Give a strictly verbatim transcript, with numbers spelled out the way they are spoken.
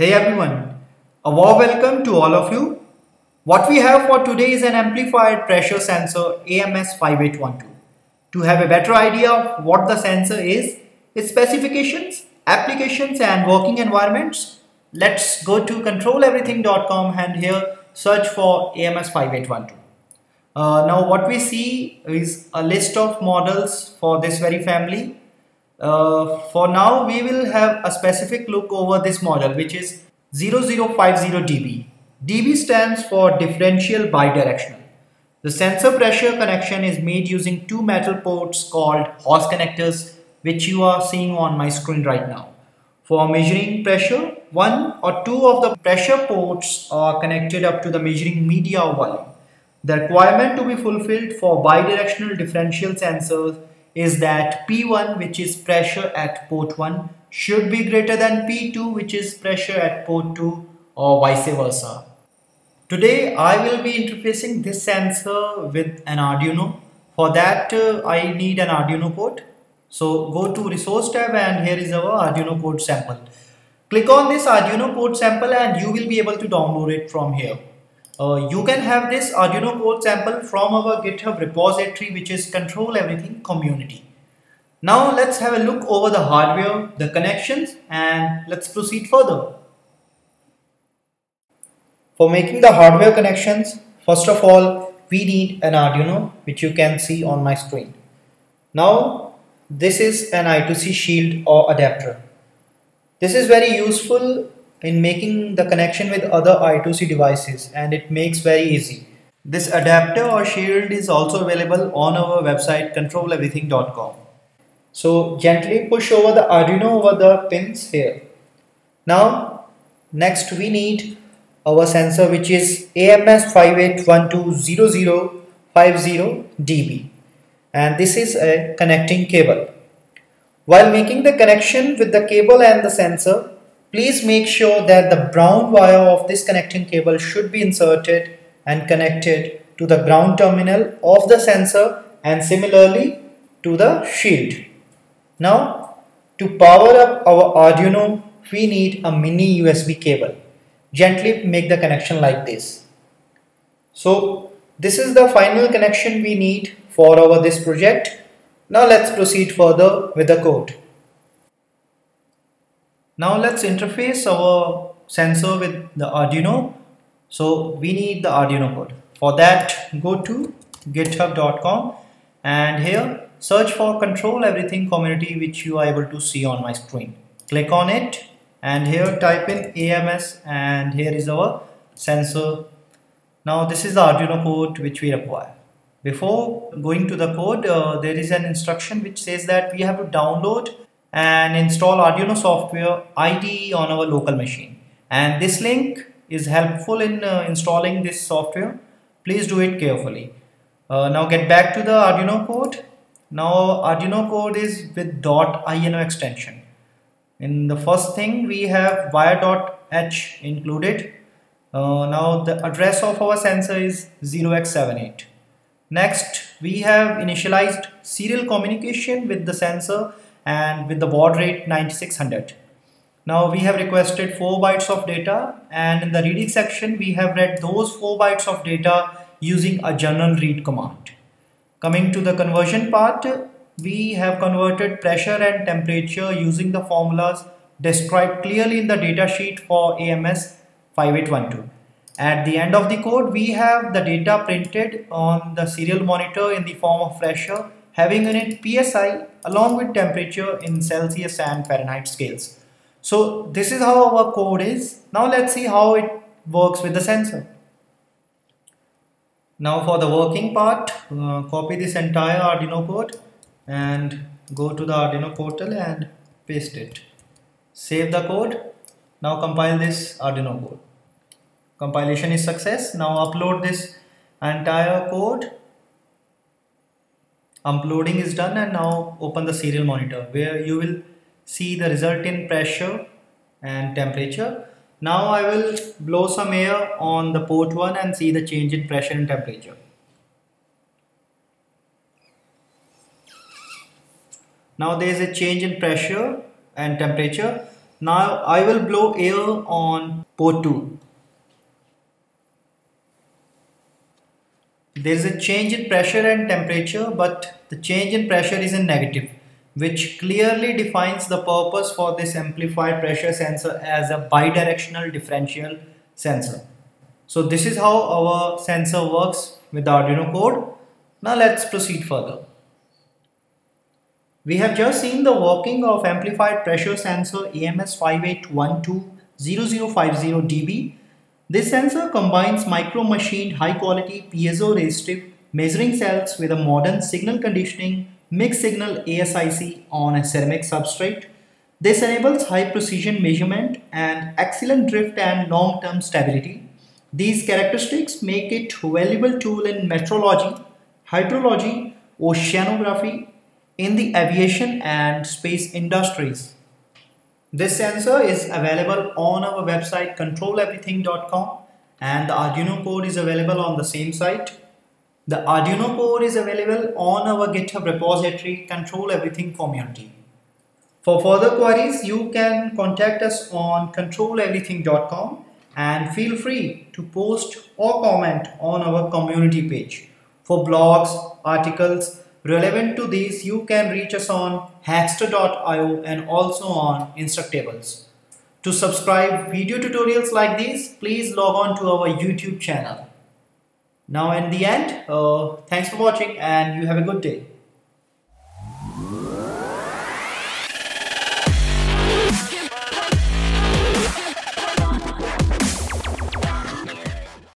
Hey everyone, a warm welcome to all of you. What we have for today is an amplified pressure sensor A M S five eight one two. To have a better idea of what the sensor is, its specifications, applications and working environments, let's go to control everything dot com and here search for A M S five eight one two. Uh, now what we see is a list of models for this very family. Uh, for now we will have a specific look over this model, which is zero zero five zero D B. D B stands for differential bidirectional. The sensor pressure connection is made using two metal ports called Hawse connectors, which you are seeing on my screen right now. For measuring pressure, one or two of the pressure ports are connected up to the measuring media or volume. The requirement to be fulfilled for bidirectional differential sensors is that P one, which is pressure at port one, should be greater than P two, which is pressure at port two, or vice versa. Today I will be interfacing this sensor with an Arduino. For that uh, I need an Arduino port. So go to resource tab and here is our Arduino port sample. Click on this Arduino port sample and you will be able to download it from here. Uh, you can have this Arduino code sample from our GitHub repository, which is Control Everything Community. Now let's have a look over the hardware, the connections, and let's proceed further. For making the hardware connections, first of all we need an Arduino, which you can see on my screen. Now this is an I two C shield or adapter. This is very useful in making the connection with other I two C devices, and it makes very easy. This adapter or shield is also available on our website control everything dot com. So gently push over the Arduino over the pins here. Now next we need our sensor, which is A M S five eight one two zero zero five zero D B, and this is a connecting cable. While making the connection with the cable and the sensor, please make sure that the brown wire of this connecting cable should be inserted and connected to the ground terminal of the sensor, and similarly to the shield. Now to power up our Arduino we need a mini U S B cable. Gently make the connection like this. So this is the final connection we need for our this project. Now let's proceed further with the code. Now let's interface our sensor with the Arduino. So we need the Arduino code. For that, go to github dot com and here search for Control Everything Community, which you are able to see on my screen. Click on it and here type in A M S and here is our sensor. Now this is the Arduino code which we require. Before going to the code, uh, there is an instruction which says that we have to download and install Arduino software I D E on our local machine, and this link is helpful in uh, installing this software. Please do it carefully. Uh, now get back to the Arduino code. Now Arduino code is with .ino extension. In the first thing we have wire.h included. Uh, now the address of our sensor is zero x seven eight. Next we have initialized serial communication with the sensor and with the baud rate ninety-six hundred. Now we have requested four bytes of data, and in the reading section we have read those four bytes of data using a general read command. Coming to the conversion part, we have converted pressure and temperature using the formulas described clearly in the datasheet for A M S five eight one two. At the end of the code we have the data printed on the serial monitor in the form of pressure, having in it P S I along with temperature in Celsius and Fahrenheit scales. So this is how our code is. Now let's see how it works with the sensor. Now for the working part, uh, copy this entire Arduino code and go to the Arduino portal and paste it. Save the code. Now compile this Arduino code. Compilation is success. Now upload this entire code. Uploading is done, and now open the serial monitor where you will see the result in pressure and temperature. Now I will blow some air on the port one and see the change in pressure and temperature. Now there is a change in pressure and temperature. Now I will blow air on port two. There is a change in pressure and temperature, but the change in pressure is in negative, which clearly defines the purpose for this amplified pressure sensor as a bidirectional differential sensor. So this is how our sensor works with Arduino code. Now let's proceed further. We have just seen the working of amplified pressure sensor A M S five eight one two zero zero five zero D B. This sensor combines micro-machined high-quality piezo-resistive measuring cells with a modern signal conditioning mixed-signal A S I C on a ceramic substrate. This enables high-precision measurement and excellent drift and long-term stability. These characteristics make it a valuable tool in metrology, hydrology, oceanography, in the aviation and space industries. This sensor is available on our website control everything dot com, and the Arduino code is available on the same site. The Arduino code is available on our GitHub repository ControlEverythingCommunity. For further queries, you can contact us on control everything dot com and feel free to post or comment on our community page. For blogs, articles relevant to these, you can reach us on hackster dot i o and also on Instructables. To subscribe video tutorials like these, please log on to our YouTube channel. Now in the end, uh, thanks for watching and you have a good day.